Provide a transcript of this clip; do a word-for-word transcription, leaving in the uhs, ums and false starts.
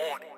on it.